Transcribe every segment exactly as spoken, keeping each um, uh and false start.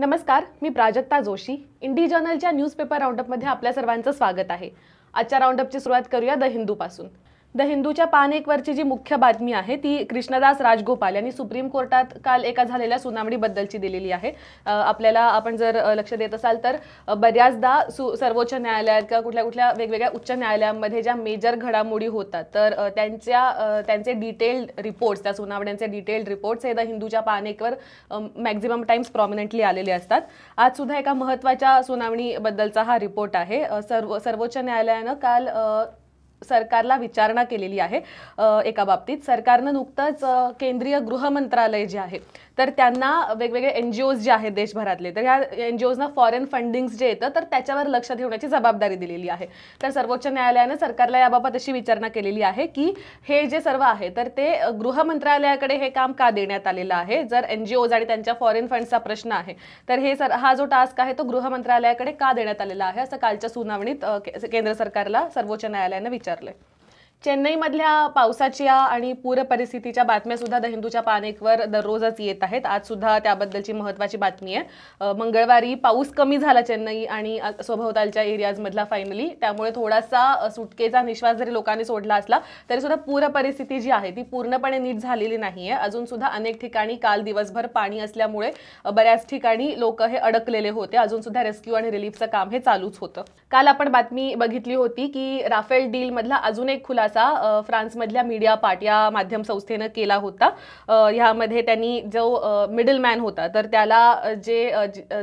नमस्कार, मी प्राजक्ता जोशी. इंडी जर्नलच्या न्यूजपेपर राऊंडअपमध्ये आपल्या सर्वांचं स्वागत आहे. आजच्या राऊंडअपची सुरुवात करूया द हिंदूपासून. द हिंदूच्या पान एकवरची जी मुख्य बातमी आहे ती कृष्णदास राजगोपाल यांनी सुप्रीम कोर्टात काल एका झालेल्या सुनावणीबद्दलची दिलेली आहे. आपल्याला आपण जर लक्ष देत असाल तर बऱ्याचदा सर्वोच्च न्यायालयात किंवा कुठल्या कुठल्या वेगवेगळ्या उच्च न्यायालयांमध्ये ज्या मेजर घडामोडी होतात तर त्यांच्या त्यांचे डिटेल्ड रिपोर्ट्स, त्या सुनावण्यांचे डिटेल्ड रिपोर्ट्स हे द हिंदूच्या पान एकवर मॅक्झिमम टाइम्स प्रॉमिनंटली आलेले असतात. आज सुद्धा एका महत्त्वाच्या सुनावणीबद्दलचा हा रिपोर्ट आहे. सर्व सर्वोच्च न्यायालयानं काल सरकारला विचारणा केलेली आहे एका बाबतीत. सरकारनं नुकतंच केंद्रीय गृह मंत्रालय जे आहे तर त्यांना वेगवेगळे एन जी ओज जे आहेत देशभरातले तर ह्या एन जी ओजना फॉरेन फंडिंग्स जे येतं तर त्याच्यावर लक्ष ठेवण्याची जबाबदारी दिलेली आहे. तर सर्वोच्च न्यायालयानं सरकारला याबाबत अशी विचारणा केलेली आहे की हे जे सर्व आहे तर ते गृह मंत्रालयाकडे हे काम का देण्यात आलेलं आहे. जर एन जी ओज आणि त्यांच्या फॉरेन फंडचा प्रश्न आहे तर हे सर हा जो टास्क आहे तो गृह मंत्रालयाकडे का देण्यात आलेला आहे असं कालच्या सुनावणीत केंद्र सरकारला सर्वोच्च न्यायालयानं विचारलं. चेन्नईमधल्या पावसाच्या आणि पूर परिस्थितीच्या बातम्यासुद्धा द हिंदूच्या पान एकवर दररोजच येत आहेत. आजसुद्धा त्याबद्दलची महत्त्वाची बातमी आहे. मंगळवारी पाऊस कमी झाला चेन्नई आणि सभोवतालच्या एरियाजमधला फायनली, त्यामुळे थोडासा सुटकेचा निश्वास जरी लोकांनी सोडला असला तरीसुद्धा पूर परिस्थिती जी आहे ती पूर्णपणे नीट झालेली नाही आहे. अजूनसुद्धा अनेक ठिकाणी काल दिवसभर पाणी असल्यामुळे बऱ्याच ठिकाणी लोक हे अडकलेले होते. अजूनसुद्धा रेस्क्यू आणि रिलीफचं काम हे चालूच होतं. काल आपण बातमी बघितली होती की राफेल डीलमधला अजून एक खुला फ्रान्समधल्या मीडिया पार्ट या माध्यम संस्थेनं केला होता. ह्यामध्ये त्यांनी जो मिडलमॅन होता तर त्याला जे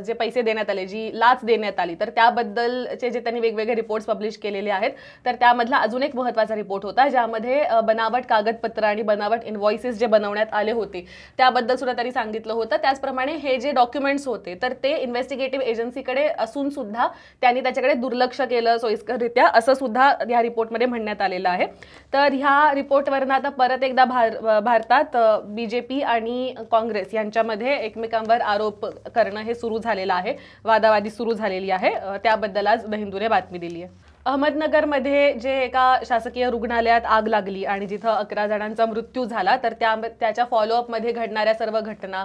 जे पैसे देण्यात आले, जी लाच देण्यात आली तर त्याबद्दलचे जे त्यांनी वेगवेगळे रिपोर्ट्स पब्लिश केलेले आहेत तर त्यामधला अजून एक महत्त्वाचा रिपोर्ट होता ज्यामध्ये बनावट कागदपत्र आणि बनावट इनव्हॉइसेस जे बनवण्यात आले होते त्याबद्दल सुद्धा त्यांनी सांगितलं होतं. त्याचप्रमाणे हे जे डॉक्युमेंट्स होते तर ते इन्व्हेस्टिगेटिव्ह एजन्सीकडे असून सुद्धा त्यांनी त्याच्याकडे दुर्लक्ष केलं सोयीस्कररित्या असं सुद्धा या रिपोर्टमध्ये म्हणण्यात आलेलं आहे. तर ह्या रिपोर्टवरनं आता परत एकदा भार भारतात बीजेपी आणि काँग्रेस यांच्यामध्ये एकमेकांवर आरोप करणं हे सुरू झालेलं आहे, वादावादी सुरू झालेली आहे. त्याबद्दल आज द हिंदूने बातमी दिली आहे. अहमदनगरमध्ये जे एका शासकीय रुग्णालयात आग लागली आणि जिथं अकरा जणांचा मृत्यू झाला तर त्या त्याच्या फॉलोअपमध्ये घडणाऱ्या सर्व घटना,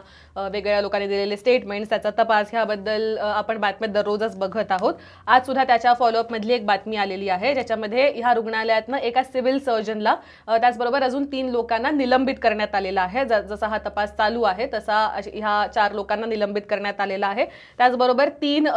वेगळ्या लोकांनी दिलेले स्टेटमेंट्स, त्याचा तपास ह्याबद्दल आपण बातम्या दररोजच बघत आहोत. आज सुद्धा त्याच्या फॉलोअपमधली एक बातमी आलेली आहे ज्याच्यामध्ये ह्या रुग्णालयातनं एका सिव्हिल सर्जनला त्याचबरोबर अजून तीन लोकांना निलंबित करण्यात आलेला आहे. ज जसा हा तपास चालू आहे तसा ह्या चार लोकांना निलंबित करण्यात आलेला आहे. त्याचबरोबर तीन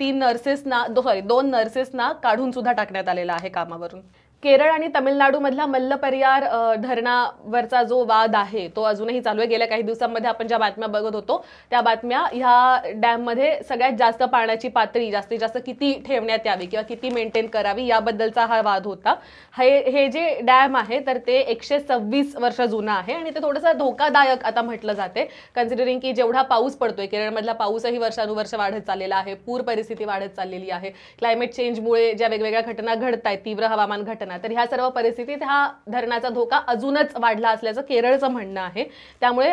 तीन नर्सेसना दो सॉरी दोन नर्सेसना काढून सुद्धा टाकण्यात आलेला आहे कामावरून. केरळ आणि तामिळनाडूमधला मल्लपेरियार धरणावरचा जो वाद आहे तो अजूनही चालू आहे. गेल्या काही दिवसांमध्ये आपण ज्या बातम्या बघत होतो त्या बातम्या ह्या डॅममध्ये सगळ्यात जास्त पाण्याची पातळी जास्तीत जास्त किती ठेवण्यात यावी किंवा किती मेंटेन करावी याबद्दलचा हा वाद होता. हे हे जे डॅम आहे तर ते एकशे सव्वीस वर्ष जुनं आहे आणि ते थोडंसं धोकादायक आता म्हटलं जाते कन्सिडरिंग की जेवढा पाऊस पडतोय, केरळमधला पाऊसही वर्षानुवर्ष वाढत चाललेला आहे, पूर परिस्थिती वाढत चाललेली आहे, क्लायमेट चेंजमुळे ज्या वेगवेगळ्या घटना घडत आहेत, तीव्र हवामान घटना, तर ह्या सर्व परिस्थितीत हा धरणाचा धोका अजूनच वाढला असल्याचं केरळचं म्हणणं आहे. त्यामुळे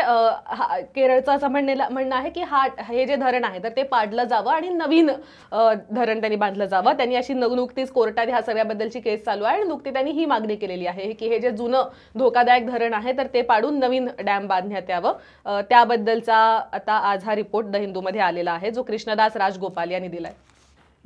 केरळचं असं म्हणणं म्हणणं आहे की हा हे जे धरण आहे तर ते पाडलं जावं आणि नवीन धरण त्यांनी बांधलं जावं. त्यांनी अशी नुकतीच कोर्टात ह्या सगळ्याबद्दलची केस चालू आहे आणि नुकती त्यांनी ही मागणी केलेली आहे की हे जे जुनं धोकादायक धरण आहे तर ते पाडून नवीन डॅम बांधण्यात यावं. त्याबद्दलचा आता आज हा रिपोर्ट द हिंदूमध्ये आलेला आहे जो कृष्णदास राजगोपाल यांनी दिलाय.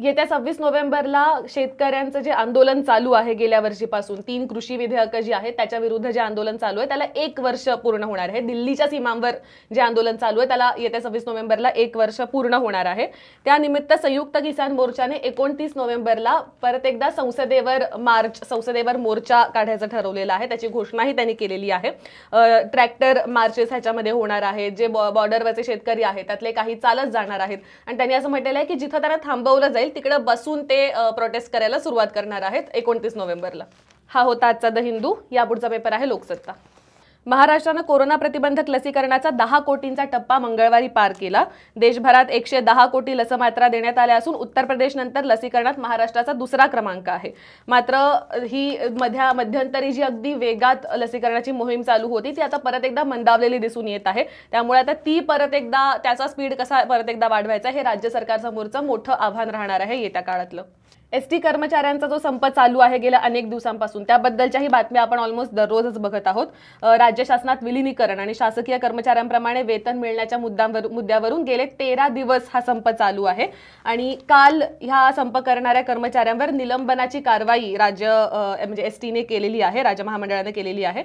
येत्या सव्वीस नोव्हेंबरला शेतकऱ्यांचं जे आंदोलन चालू आहे गेल्या वर्षीपासून, तीन कृषी विधेयकं जी आहेत त्याच्या विरुद्ध जे आंदोलन चालू आहे त्याला एक वर्ष पूर्ण होणार आहे. दिल्लीच्या सीमांवर जे आंदोलन चालू आहे त्याला येत्या सव्वीस नोव्हेंबरला एक वर्ष पूर्ण होणार आहे. त्यानिमित्त संयुक्त किसान मोर्चाने एकोणतीस नोव्हेंबरला परत एकदा संसदेवर मार्च संसदेवर मोर्चा काढायचं ठरवलेलं आहे. त्याची घोषणाही त्यांनी केलेली आहे. ट्रॅक्टर मार्चेस ह्याच्यामध्ये होणार आहेत. जे बॉ बॉर्डरवरचे शेतकरी आहेत त्यातले काही चालत जाणार आहेत आणि त्यांनी असं म्हटलेलं आहे की जिथं त्यांना थांबवलं जाईल तिकडे बसून ते प्रोटेस्ट करायला सुरुवात करणार आहेत एकोणतीस नोव्हेंबरला. हा होता आजचा द हिंदू. यापुढचा पेपर आहे लोकसत्ता. महाराष्ट्रानं कोरोना प्रतिबंधक लसीकरणाचा दहा कोटींचा टप्पा मंगळवारी पार केला. देशभरात एकशे दहा कोटी लसमात्रा देण्यात आल्या असून उत्तर प्रदेशनंतर लसीकरणात महाराष्ट्राचा दुसरा क्रमांक आहे. मात्र ही मध्या मध्यंतरी जी अगदी वेगात लसीकरणाची मोहीम चालू होती ती आता परत एकदा मंदावलेली दिसून येत आहे. त्यामुळे आता ती परत एकदा त्याचा स्पीड कसा परत एकदा वाढवायचा हे राज्य सरकारसमोरचं मोठं आव्हान राहणार आहे येत्या काळातलं. एसटी कर्मचाऱ्यांचा जो संप चालू आहे गेल्या अनेक दिवसांपासून, त्याबद्दलच्याही बातम्या आपण ऑलमोस्ट दररोजच बघत आहोत। राज्य शासनात विलीनीकरण आणि शासकीय कर्मचाऱ्यांप्रमाणे वेतन मिळण्याच्या मुद्द्यावरून गेले तेरा दिवस हा संप चालू आहे आणि काल ह्या संप करणाऱ्या कर्मचाऱ्यांवर निलंबनाची कारवाई राज्य म्हणजे एसटीने केलेली आहे, राज्य महामंडळाने केलेली आहे।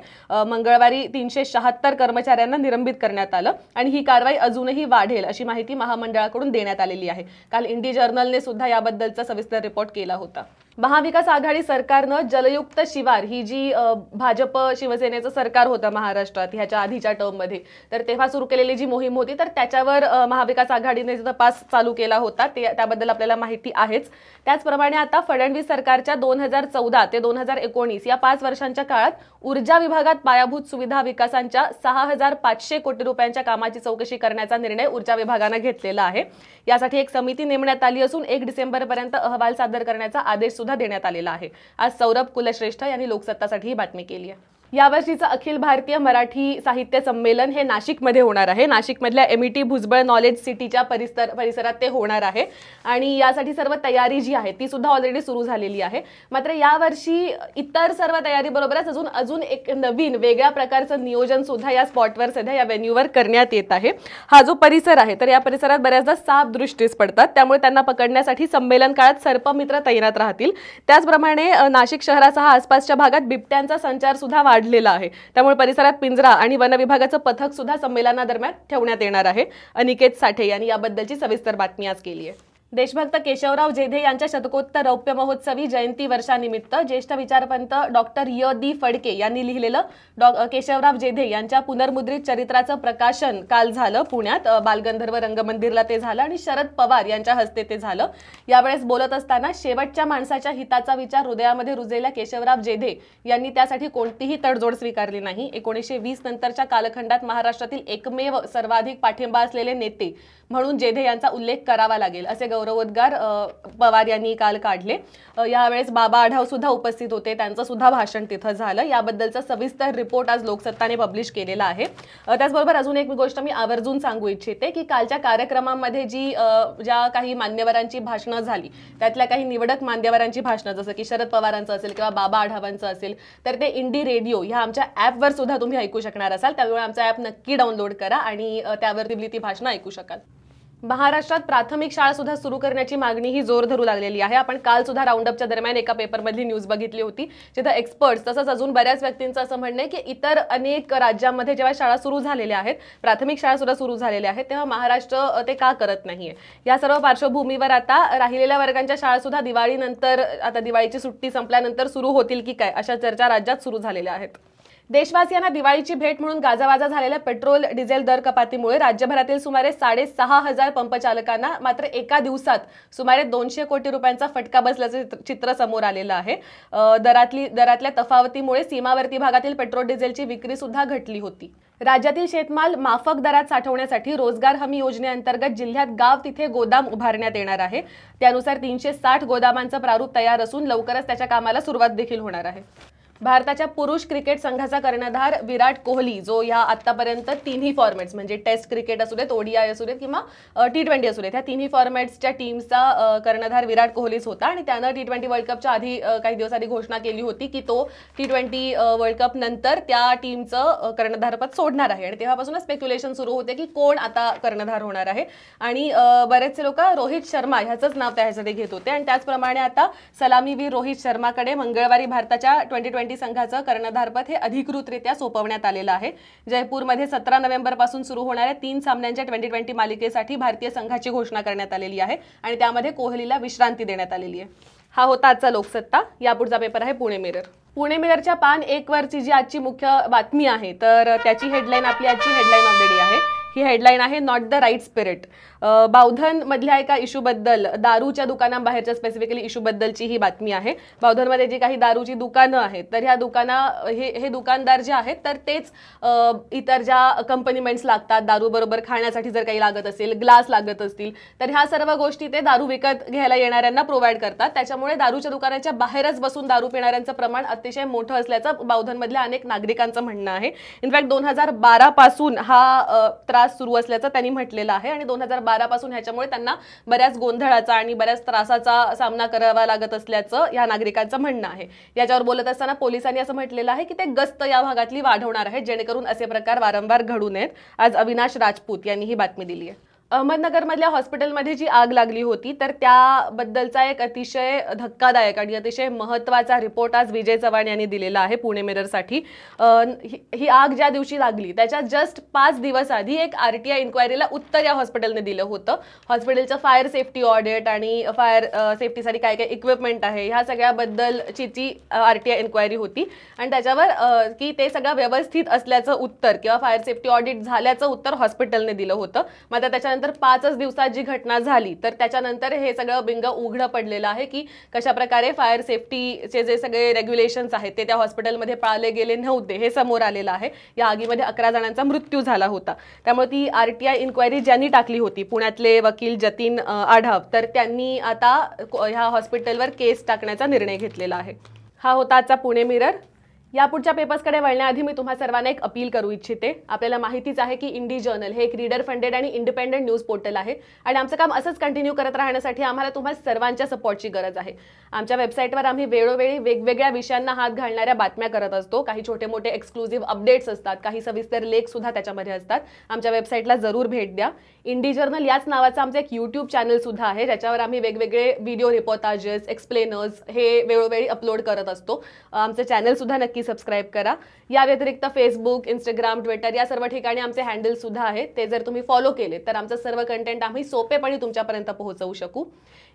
मंगळवारी तीनशे शहात्तर कर्मचाऱ्यांना निलंबित करण्यात आलं आणि ही कारवाई अजूनही वाढेल अशी माहिती महामंडळाकडून देण्यात आलेली आहे। काल इंडी जर्नलने सुद्धा याबद्दलचा सविस्तर रिपोर्ट केला होता। महाविकास आघाडी सरकारनं जलयुक्त शिवार ही जी भाजप शिवसेनेचं सरकार होतं महाराष्ट्रात ह्याच्या आधीच्या टर्ममध्ये, तर तेव्हा सुरू केलेली जी मोहीम होती तर त्याच्यावर महाविकास आघाडीने तपास चालू केला होता, त्याबद्दल आपल्याला माहिती आहेच। त्याचप्रमाणे आता फडणवीस सरकारच्या दोन हजार चौदा ते दोन हजार एकोणीस या पाच वर्षांच्या काळात ऊर्जा विभागात पायाभूत सुविधा विकासांच्या सहा हजार पाचशे कोटी रुपयांच्या कामाची चौकशी करण्याचा निर्णय ऊर्जा विभागाने घेतलेला आहे। यासाठी एक समिती नेमण्यात आली असून एक डिसेंबरपर्यंत अहवाल सादर करण्याचा आदेश सुद्धा देण्यात आलेला आहे। आज सौरभ कुलश्रेष्ठ यांनी लोकसत्तासाठी ही बातमी केली आहे। यावर्षीचं अखिल भारतीय मराठी साहित्य संमेलन हे नाशिकमध्ये होणार आहे। नाशिकमधल्या एमईटी भुजबळ नॉलेज सिटीच्या परिसर परिसरात ते होणार आहे आणि यासाठी सर्व तयारी जी आहे ती सुद्धा ऑलरेडी सुरू झालेली आहे। मात्र यावर्षी इतर सर्व तयारीबरोबरच अजून अजून एक नवीन वेगळ्या प्रकारचं नियोजन सुद्धा या स्पॉटवर सध्या या व्हेन्यूवर करण्यात येत आहे। हा जो परिसर आहे तर या परिसरात बऱ्याचदा साप दृष्टीस पडतात, त्यामुळे त्यांना पकडण्यासाठी संमेलन काळात सर्पमित्र तैनात राहतील। त्याचप्रमाणे नाशिक शहरासह आसपासच्या भागात बिबट्यांचा संचार सुद्धा वाढलेला आहे, त्यामुळे परिसरात पिंजरा आणि वन विभागाचं पथक सुद्धा संमेलनादरम्यान ठेवण्यात येणार आहे। अनिकेत साठे यांनी याबद्दलची सविस्तर बातमी आज केली आहे। देशभक्त केशवराव जेधे यांच्या शतकोत्तर रौप्य महोत्सवी जयंती वर्षानिमित्त ज्येष्ठ विचारवंत डॉक्टर यदी फडके यांनी लिहिलेलं डॉ केशवराव जेधे यांच्या पुनर्मुद्रित चरित्राचं प्रकाशन काल झालं पुण्यात बालगंधर्व रंगमंदिरला ते झालं आणि शरद पवार यांच्या हस्ते ते झालं। यावेळेस बोलत असताना शेवटच्या माणसाच्या हिताचा विचार हृदयामध्ये रुजलेल्या केशवराव जेधे यांनी त्यासाठी कोणतीही तडजोड स्वीकारली नाही। एकोणीसशे वीस नंतरच्या कालखंडात महाराष्ट्रातील एकमेव सर्वाधिक पाठिंबा असलेले नेते म्हणून जेधे यांचा उल्लेख करावा लागेल असे गौरवोद्गार पवार यांनी काल काढले। यावेळेस बाबा आढाव सुद्धा उपस्थित होते, त्यांचं सुद्धा भाषण तिथं झालं। याबद्दलचा सविस्तर रिपोर्ट आज लोकसत्ताने पब्लिश केलेला आहे। त्याचबरोबर अजून एक गोष्ट मी आवर्जून सांगू इच्छिते की कालच्या कार्यक्रमामध्ये जी ज्या काही मान्यवरांची भाषणं झाली त्यातल्या काही निवडक मान्यवरांची भाषणं जसं की शरद पवारांचं असेल किंवा बाबा आढावांचं असेल तर ते इंडी रेडिओ ह्या आमच्या ॲपवर सुद्धा तुम्ही ऐकू शकणार असाल, त्यामुळे आमचा ॲप नक्की डाउनलोड करा आणि त्यावरती ती भाषणं ऐकू शकाल। महाराष्ट्रात प्राथमिक शाळा सुद्धा सुरू करण्याची मागणी ही जोर धरू लागलेली आहे। आपण काल सुद्धा राऊंडअपच्या दरम्यान एका पेपरमधली न्यूज बघितली होती जिथं एक्सपर्ट्स तसंच अजून बऱ्याच व्यक्तींचं असं म्हणणं आहे की इतर अनेक राज्यांमध्ये जेव्हा शाळा सुरू झालेल्या आहेत, प्राथमिक शाळा सुद्धा सुरू झालेल्या आहेत, तेव्हा महाराष्ट्र ते का करत नाहीये। या सर्व पार्श्वभूमीवर आता राहिलेल्या वर्गांच्या शाळा सुद्धा दिवाळीनंतर आता दिवाळीची सुट्टी संपल्यानंतर सुरू होतील की काय अशा चर्चा राज्यात सुरू झालेल्या आहेत। देशवासियांना दिवाळीची भेट म्हणून गाजावाजा झालेल्या पेट्रोल डिझेल दर कपातीमुळे राज्यभरातील सुमारे साडेसहा हजार पंपचालकांना मात्र एका दिवसात सुमारे दोनशे कोटी रुपयांचा फटका बसल्याचं चित्र समोर आलेलं आहे। दरातली दरातल्या तफावतीमुळे सीमावर्ती भागातील पेट्रोल डिझेलची विक्री सुद्धा घटली होती। राज्यातील शेतमाल माफक दरात साठवण्यासाठी रोजगार हमी योजनेअंतर्गत जिल्ह्यात गाव तिथे गोदाम उभारण्यात येणार आहे। त्यानुसार तीनशे साठ गोदामांचं प्रारूप तयार असून लवकरच त्याच्या कामाला सुरुवात देखील होणार आहे। भारताच्या पुरुष क्रिकेट संघाचा कर्णधार विराट कोहली जो या आतापर्यंत तिन्ही फॉर्मॅट्स म्हणजे टेस्ट क्रिकेट असू देत, ओडीआय असू देत किंवा टी ट्वेंटी असू देत, ह्या तिन्ही फॉर्मॅट्सच्या टीमचा कर्णधार विराट कोहलीच होता आणि त्यानं टी ट्वेंटी वर्ल्ड कपच्या आधी काही दिवसांनी घोषणा केली होती की तो टी ट्वेंटी वर्ल्ड कप नंतर त्या टीमचं कर्णधारपद सोडणार आहे आणि तेव्हापासूनच स्पेक्युलेशन सुरू होते की कोण आता कर्णधार होणार आहे आणि बरेचसे लोक रोहित शर्मा ह्याचंच नाव त्यासाठी घेत होते आणि त्याचप्रमाणे आता सलामीवीर रोहित शर्माकडे मंगळवारी भारताच्या ट्वेंटी ट्वेंटी संघाचं कर्णधारपद हे अधिकृतरित्या सोपवण्यात आलेलं आहे। जयपूरमध्ये सतरा नोव्हेंबर पासून सुरू होणाऱ्या तीन सामन्यांच्या ट्वेंटी ट्वेंटी मालिकेसाठी भारतीय संघाची घोषणा करण्यात आलेली आहे आणि त्यामध्ये कोहलीला विश्रांती देण्यात आलेली आहे। हा होता आजचा लोकसत्ता। यापुढचा पेपर आहे पुणे मिरर। पुणे मिररच्या पान एक वरची जी आजची मुख्य बातमी आहे तर त्याची हेडलाईन आपली आजची हेडलाईन ऑफ द डे आहे। ही हेडलाईन आहे नॉट द राईट स्पिरिट। बावधनमधल्या एका इश्यूबद्दल, दारूच्या दुकानांबाहेरच्या स्पेसिफिकली इश्यूबद्दलची ही बातमी आहे। बावधनमध्ये जी काही दारूची दुकानं आहेत तर ह्या दुकाना हे हे दुकानदार जे आहेत तर तेच इतर ज्या कंपनिमेंट्स लागतात दारूबरोबर खाण्यासाठी जर काही लागत असेल, ग्लास लागत असतील तर ह्या सर्व गोष्टी ते दारू विकत घ्यायला येणाऱ्यांना प्रोव्हाइड करतात, त्याच्यामुळे दारूच्या दुकानाच्या बाहेरच बसून दारू पिणाऱ्यांचं प्रमाण अतिशय मोठं असल्याचं बावधनमधल्या अनेक नागरिकांचं म्हणणं आहे। इनफॅक्ट दोन हजार बारा पासून हा त्रास त्रास सुरू असल्याचं त्यांनी म्हटलेलं आहे आणि दोन हजार बारा पासून ह्याच्यामुळे त्यांना बऱ्याच गोंधळाचा आणि बऱ्याच त्रासाचा सामना करावा लागत असल्याचं या नागरिकांचं म्हणणं आहे। याच्यावर बोलत असताना पोलिसांनी असं म्हटलेलं आहे की ते गस्त या भागातली वाढवणार आहे जेणेकरून असे प्रकार वारंवार घडू नयेत। आज अविनाश राजपूत यांनी ही बातमी दिली आहे। अहमदनगर मधल्या हॉस्पिटलमध्ये जी आग लागली होती तर त्याबद्दलचा एक अतिशय धक्कादायक आणि अतिशय महत्त्वाचा रिपोर्ट आज विजय चव्हाण यांनी दिलेला आहे पुणे मिररसाठी। ही आग ज्या दिवशी लागली त्याच्या जस्ट पाच दिवस आधी एक आरटीआय इन्क्वायरीला उत्तर या हॉस्पिटलने दिलं होतं। हॉस्पिटलचं फायर सेफ्टी ऑडिट आणि फायर सेफ्टीसाठी काय काय इक्विपमेंट आहे ह्या सगळ्याबद्दलची जी आरटीआय इन्क्वायरी होती आणि त्याच्यावर की ते सगळं व्यवस्थित असल्याचं उत्तर किंवा फायर सेफ्टी ऑडिट झाल्याचं उत्तर हॉस्पिटलने दिलं होतं। मात्र त्याच्या नंतर पाच दिवसात जी घटना झाली तर त्याच्यानंतर हे सगळं बिंग उघडं पडलेलं आहे की कशा प्रकारे फायर सेफ्टीचे जे सगळे रेग्युलेशन्स आहेत ते त्या हॉस्पिटलमध्ये पाळले गेले नव्हते हे समोर आलेलं आहे। या आगीमध्ये अकरा जणांचा मृत्यू झाला होता। त्यामुळे ती आरटीआय इन्क्वायरी ज्यांनी टाकली होती पुण्यातले वकील जतीन आढाव तर त्यांनी आता ह्या हॉस्पिटलवर केस टाकण्याचा निर्णय घेतलेला आहे। हा होता आजचा पुणे मिरर। यापुढच्या पेपर्सकडे वळण्याआधी मी तुम्हा सर्वांना एक अपील करू इच्छिते। आपल्याला माहितीच आहे की इंडी जर्नल हे एक रीडर फंडेड आणि इंडिपेंडेंट न्यूज पोर्टल आहे आणि आमचं काम असंच कंटिन्यू करत राहण्यासाठी आम्हाला तुम्हा सर्वांच्या सपोर्टची गरज आहे। आमच्या वेबसाईटवर आम्ही वेळोवेळी वेगवेगळ्या विषयांना हात घालणाऱ्या बातम्या करत असतो। काही छोटे मोठे एक्सक्लुझिव्ह अपडेट्स असतात, काही सविस्तर लेख सुद्धा त्याच्यामध्ये असतात। आमच्या वेबसाईटला जरूर भेट द्या। इंडी जर्नल याच नावाचं आमचं एक यूट्यूब चॅनल सुद्धा आहे ज्याच्यावर आम्ही वेगवेगळे व्हिडिओ रिपोर्टाजेस एक्सप्लेनर्स हे वेळोवेळी अपलोड करत असतो। आमचं चॅनल सुद्धा नक्की सबस्क्राइब करा। या व्यतिरिक्त फेसबुक इंस्टाग्राम ट्विटर या सर्व ठिकाणी आमचे हँडल सुद्धा आहेत, ते जर तुम्ही फॉलो केले तर आमचं सर्व कंटेंट आम्ही सोपेपणे तुमच्यापर्यंत पोहोचवू शकू।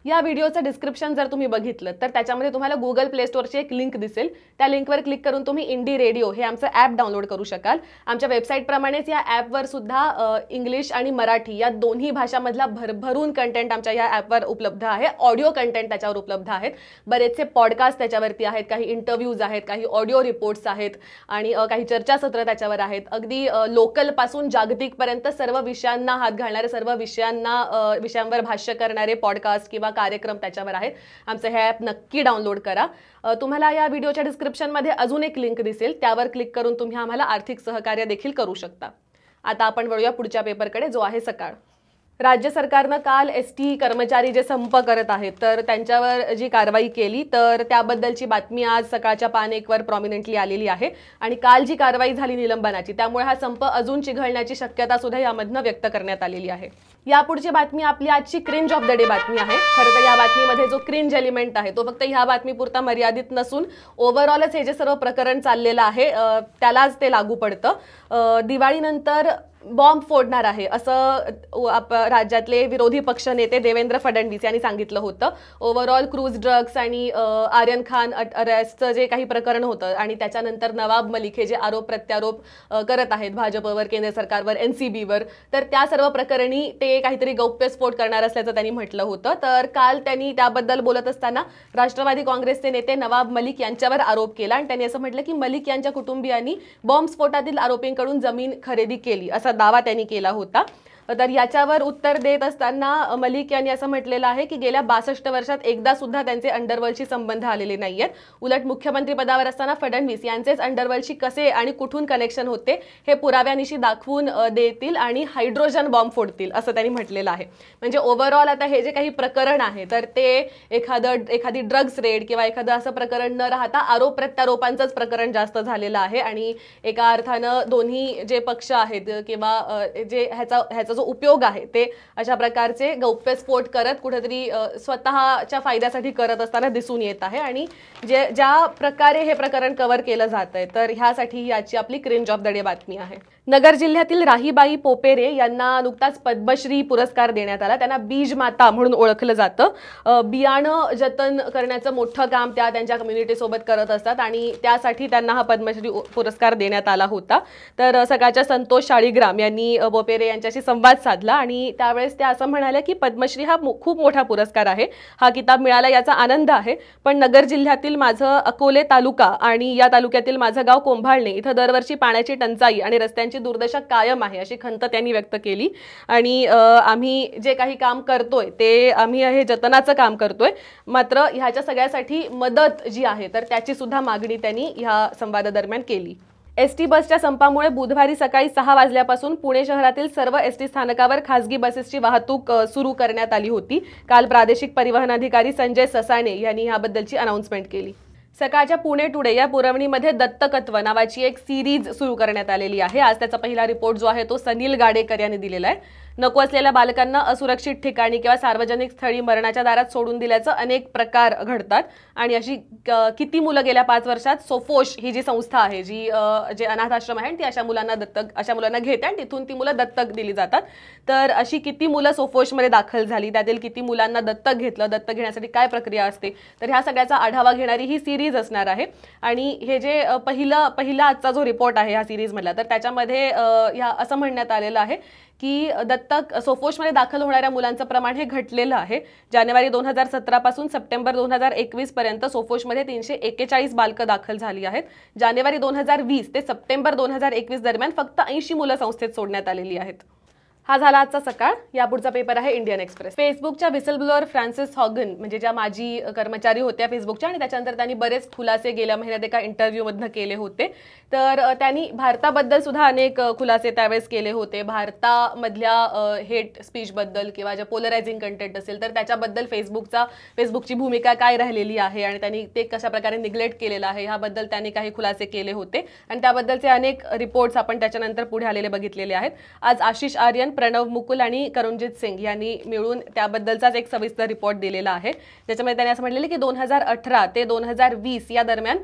या व्हिडिओचं डिस्क्रिप्शन जर तुम्ही बघितलं तर त्याच्यामध्ये तुम्हाला गुगल प्ले स्टोरची एक लिंक दिसेल। त्या लिंकवर क्लिक करून तुम्ही इंडी रेडिओ हे आमचं ॲप डाउनलोड करू शकाल। आमच्या वेबसाईटप्रमाणेच या ॲपवर सुद्धा इंग्लिश आणि मराठी या दोन्ही भाषांमधला भरभरून कंटेंट आमच्या या ॲपवर उपलब्ध आहे। ऑडिओ कंटेंट त्याच्यावर उपलब्ध आहेत, बरेचसे पॉडकास्ट त्याच्यावरती आहेत, काही इंटरव्ह्यूज आहेत, काही ऑडिओ रिपोर्ट्स आहेत आणि काही चर्चासत्र त्याच्यावर आहेत। अगदी लोकलपासून जागतिकपर्यंत सर्व विषयांना हात घालणारे सर्व विषयांना विषयांवर भाष्य करणारे पॉडकास्ट किंवा कार्यक्रम त्याच्यावर आहेत। आमचं हे ॲप नक्की डाउनलोड करा। तुम्हाला या व्हिडिओच्या डिस्क्रिप्शनमध्ये अजून एक लिंक दिसेल, त्यावर क्लिक करून तुम्ही आम्हाला आर्थिक सहकार्य देखील करू शकता। आता आपण वळूया पुढच्या पेपरकडे जो आहे सकाळ। राज्य सरकारनं काल एस टी कर्मचारी जे संप करत आहेत तर त्यांच्यावर जी कारवाई केली तर त्याबद्दलची बातमी आज सकाळच्या पान एकवर प्रॉमिनंटली आलेली आहे आणि काल जी कारवाई झाली निलंबनाची त्यामुळे हा संप अजून चिघळण्याची शक्यता सुद्धा यामधनं व्यक्त करण्यात आलेली आहे। यापुढची बातमी आपली आजची क्रिंज ऑफ द डे बातमी आहे। खरं तर या बातमीमध्ये जो क्रिंज एलिमेंट आहे तो फक्त ह्या बातमीपुरता मर्यादित नसून ओव्हरऑलच हे जे सर्व प्रकरण चाललेलं आहे त्यालाच ते लागू पडतं। दिवाळीनंतर बॉम्ब फोडणार आहे असं राज्यातले विरोधी पक्षनेते देवेंद्र फडणवीस यांनी सांगितलं होतं। ओव्हरऑल क्रूज ड्रग्स आणि आर्यन खान अरेस्टचं जे काही प्रकरण होतं आणि त्याच्यानंतर नवाब मलिक हे जे आरोप प्रत्यारोप करत आहेत भाजपवर केंद्र सरकारवर एनसीबीवर तर त्या सर्व प्रकरणी ते काहीतरी गौप्यस्फोट करणार असल्याचं त्यांनी म्हटलं होतं। तर काल त्यांनी त्याबद्दल बोलत असताना राष्ट्रवादी काँग्रेसचे नेते नवाब मलिक यांच्यावर आरोप केला आणि त्यांनी असं म्हटलं की मलिक यांच्या कुटुंबियांनी बॉम्बस्फोटातील आरोपींकडून जमीन खरेदी केली असा दावा त्यांनी केला होता। तर याच्यावर उत्तर देत असताना मलिक यांनी असं म्हटलेलं आहे की गेल्या बासष्ट वर्षात एकदा सुद्धा त्यांचे अंडरवर्ल्डशी संबंध आलेले नाहीयेत। उलट मुख्यमंत्री पदावर असताना फडणवीस यांचेच अंडरवर्ल्डशी कसे आणि कुठून कनेक्शन होते हे पुराव्यानिशी दाखवून देतील आणि हायड्रोजन बॉम्ब फोडतील असं त्यांनी म्हटलेलं आहे। म्हणजे ओव्हरऑल आता हे जे काही प्रकरण आहे तर ते एखादं एखादी ड्रग्स रेड किंवा एखादं असं प्रकरण न राहता आरोप प्रत्यारोपांचंच प्रकरण जास्त झालेलं आहे आणि एका अर्थानं दोन्ही जे पक्ष आहेत किंवा जे ह्याचा ह्याचा उपयोग आहे ते अशा प्रकारचे गौप्यस्फोट करत कुठेतरी स्वतःच्या फायद्यासाठी करत असताना दिसून येत आहे आणि जे ज्या प्रकारे हे प्रकरण कव्हर केलं जात आहे तर ह्यासाठी याची आपली क्रिंज ऑफ द डे बातमी आहे। नगर जिल्ह्यातील राहीबाई पोपेरे यांना नुकताच पद्मश्री पुरस्कार देण्यात आला। त्यांना बीज माता म्हणून ओळखलं जातं। बियाणं जतन करण्याचं मोठं काम त्या त्यांच्या कम्युनिटीसोबत करत असतात आणि त्यासाठी त्यांना हा पद्मश्री पुरस्कार देण्यात आला होता। तर सकाळच्या संतोष शाळीग्राम यांनी पोपेरे यांच्याशी संवाद साधला आणि त्यावेळेस त्या असं म्हणाल्या की पद्मश्री हा खूप मोठा पुरस्कार आहे, हा किताब मिळाला याचा आनंद आहे, पण नगर जिल्ह्यातील माझं अकोले तालुका आणि या तालुक्यातील माझं गाव कोंभाळणे इथं दरवर्षी पाण्याची टंचाई आणि रस्त्यांची दुर्दशा कायम आहे अशी खंत त्यांनी व्यक्त केली आणि आम्ही जे काही काम करतोय ते आम्ही हे जतनाचं काम करतोय, मात्र ह्याच्या सगळ्यासाठी मदत जी आहे तर त्याची सुद्धा मागणी त्यांनी ह्या संवादादरम्यान केली। एसटी बसच्या संपामुळे बुधवारी सकाळी सहा वाजल्यापासून पुणे शहरातील सर्व एसटी स्थानकावर खासगी बसेसची वाहतूक सुरू करण्यात आली होती। काल प्रादेशिक परिवहन अधिकारी संजय ससाणे यांनी याबद्दलची अनाउन्समेंट केली। सकाळच्या पुणे टुडे या पुरवणीमध्ये दत्तकत्व नावाची एक सीरीज सुरू करण्यात आलेली आहे। आज त्याचा पहिला रिपोर्ट जो आहे तो सनील गाडेकर यांनी दिलेला आहे। नको असलेल्या बालकांना असुरक्षित ठिकाणी किंवा सार्वजनिक स्थळी मरणाच्या दारात सोडून दिल्याचं अनेक प्रकार घडतात आणि अशी किती मुलं गेल्या पाच वर्षात सोफोश ही जी संस्था आहे जी जे अनाथ आश्रम आहे ती अशा मुलांना दत्तक अशा मुलांना घेते आणि तिथून ती मुलं दत्तक दिली जातात। तर अशी किती मुलं सोफोशमध्ये दाखल झाली, त्यातील किती मुलांना दत्तक घेतलं, दत्तक घेण्यासाठी काय प्रक्रिया असते, तर ह्या सगळ्याचा आढावा घेणारी ही सीरीज असणार आहे। आणि हे जे पहिला पहिला आजचा जो रिपोर्ट आहे ह्या सीरीजमधला, तर त्याच्यामध्ये ह्या असं म्हणण्यात आलेलं आहे की दत्तक सोफोशमध्ये दाखल होणाऱ्या मुलांचं प्रमाण हे घटलेलं आहे। जानेवारी दोन हजार सतरा पासून सप्टेंबर दोन हजार एकवीस पर्यंत सोफोशमध्ये तीनशे एक्केचाळीस बालकं दाखल झाली आहेत। जानेवारी दोन हजार वीस ते सप्टेंबर दोन हजार एकवीस दरम्यान फक्त ऐंशी मुलं संस्थेत सोडण्यात आलेली आहेत। हा झाला आजचा सकाळ। यापुढचा पेपर आहे इंडियन एक्सप्रेस। फेसबुकच्या व्हिसलब्लोअर फ्रान्सिस हॉगन म्हणजे ज्या माजी कर्मचारी होत्या फेसबुकच्या आणि त्याच्यानंतर त्यांनी बरेच खुलासे गेल्या महिन्यात एका इंटरव्ह्यूमधनं केले होते। तर त्यांनी भारताबद्दल सुद्धा अनेक खुलासे त्यावेळेस केले होते। भारतामधल्या हेट स्पीचबद्दल किंवा जे पोलरायझिंग कंटेंट असेल तर त्याच्याबद्दल फेसबुकचा फेसबुकची भूमिका काय राहिलेली आहे आणि त्यांनी ते कशाप्रकारे निग्लेक्ट केलेलं आहे ह्याबद्दल त्यांनी काही खुलासे केले होते आणि त्याबद्दलचे अनेक रिपोर्ट्स आपण त्याच्यानंतर पुढे आलेले बघितलेले आहेत। आज आशिष आर्यन, प्रणव मुकुल आणि करुणजीत सिंग यांनी मिळून त्याबद्दलचाच एक सविस्तर रिपोर्ट दिलेला आहे, ज्याच्यामध्ये त्यांनी असं म्हटलेलं की दोन हजार अठरा ते दोन हजार वीस या दरम्यान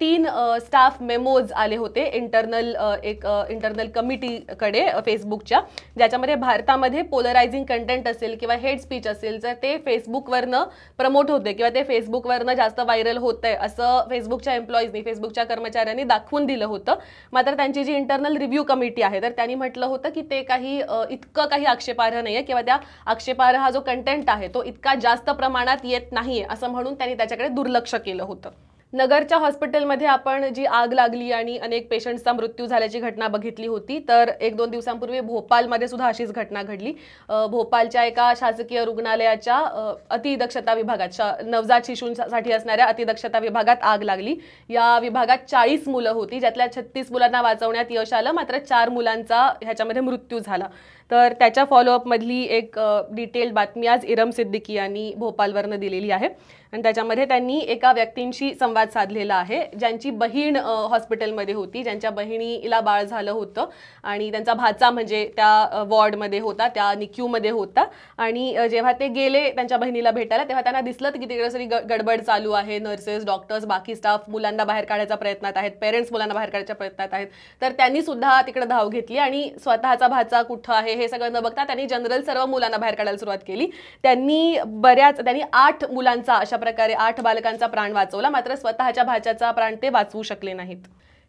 तीन स्टाफ मेमोज आले होते इंटरनल एक इंटरनल कमिटीकडे फेसबुकच्या, ज्याच्यामध्ये भारतामध्ये पोलरायझिंग कंटेंट असेल किंवा हेट स्पीच असेल तर ते फेसबुकवरनं प्रमोट होते किंवा ते फेसबुकवरनं जास्त व्हायरल होतंय असं फेसबुकच्या एम्प्लॉईजनी फेसबुकच्या कर्मचाऱ्यांनी दाखवून दिलं होतं। मात्र त्यांची जी इंटरनल रिव्ह्यू कमिटी आहे तर त्यांनी म्हटलं होतं की ते काही इतकं काही आक्षेपार्ह नाहीये किंवा त्या आक्षेपार्ह हा जो कंटेंट आहे तो इतका जास्त प्रमाणात येत नाहीये असं म्हणून त्यांनी त्याच्याकडे दुर्लक्ष केलं होतं। नगरच्या हॉस्पिटलमध्ये आपण जी आग लागली आणि अनेक पेशंट्सचा मृत्यू झाल्याची घटना बघितली होती, तर एक दोन दिवसांपूर्वी भोपालमध्ये सुद्धा अशीच घटना घडली। भोपालच्या एका शासकीय रुग्णालयाच्या अतिदक्षता विभागात नवजात शिशूंसाठी असणाऱ्या अतिदक्षता विभागात आग लागली। या विभागात चाळीस मुलं होती, ज्यातल्या छत्तीस मुलांना वाचवण्यात यश आलं, मात्र चार मुलांचा ह्याच्यामध्ये मृत्यू झाला। तर त्याच्या फॉलोअपमधली एक डिटेल्ड बातमी आज इरम सिद्दीकी यांनी भोपालवरनं दिलेली आहे आणि त्याच्यामध्ये त्यांनी एका व्यक्तींशी संवाद साधलेला आहे ज्यांची बहीण हॉस्पिटलमध्ये होती, ज्यांच्या बहिणीला बाळ झालं होतं आणि त्यांचा भाचा म्हणजे त्या वॉर्डमध्ये होता, त्या निक्यूमध्ये होता आणि जेव्हा ते गेले त्यांच्या बहिणीला भेटायला तेव्हा त्यांना दिसलं की तिकडे सगळी गडबड चालू आहे, नर्सेस, डॉक्टर्स, बाकी स्टाफ मुलांना बाहेर काढायच्या प्रयत्नात आहेत, पेरेंट्स मुलांना बाहेर काढायच्या प्रयत्नात आहेत। तर त्यांनी सुद्धा तिकडे धाव घेतली आणि स्वतःचा भाचा कुठं आहे हे सगळं न बघता त्यांनी जनरल सर्व मुलांना बाहेर काढायला सुरुवात केली। त्यांनी बऱ्याच त्यांनी आठ मुलांचा अशा प्रकारे आठ बालकांचा प्राण वाचवला, मात्र स्वतःच्या भाच्याचा प्राण ते वाचवू शकले नाहीत।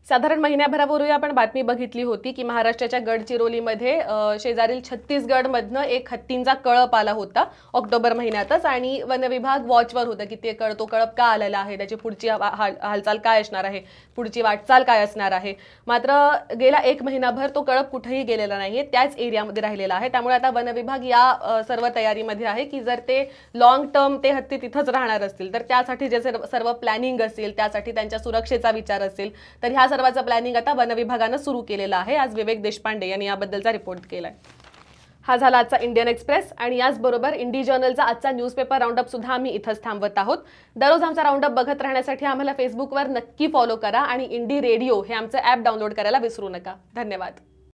साधारण महिन्याभरापूर्वी आपण बातमी बघितली होती की महाराष्ट्राच्या गडचिरोलीमध्ये शेजारील छत्तीसगडमधनं एक हत्तींचा कळप आला होता ऑक्टोबर महिन्यातच आणि वनविभाग वॉचवर होतं की ते कळ तो कळप का आलेला आहे, त्याची पुढची हालचाल काय असणार आहे, पुढची वाटचाल काय असणार आहे। मात्र गेला एक महिनाभर तो कळप कुठेही गेलेला नाही, त्याच एरियामध्ये राहिलेला आहे। त्यामुळे आता वनविभाग या सर्व तयारीमध्ये आहे की जर ते लॉंग टर्म ते हत्ती तिथंच राहणार असतील तर त्यासाठी जे सर्व प्लॅनिंग असेल, त्यासाठी त्यांच्या सुरक्षेचा विचार असेल तर ह्या सर्वांचं प्लॅनिंग आता वन विभागानं सुरू केलेलं आहे। आज विवेक देशपांडे यांनी याबद्दलचा रिपोर्ट केलाय। हा झाला आजचा इंडियन एक्सप्रेस आणि याचबरोबर इंडी जर्नलचा आजचा न्यूजपेपर राऊंडअप सुद्धा आम्ही इथंच थांबवत आहोत। दररोज आमचा राऊंडअप बघत राहण्यासाठी आम्हाला फेसबुकवर नक्की फॉलो करा आणि इंडी रेडिओ हे आमचं ॲप डाउनलोड करायला विसरू नका। धन्यवाद।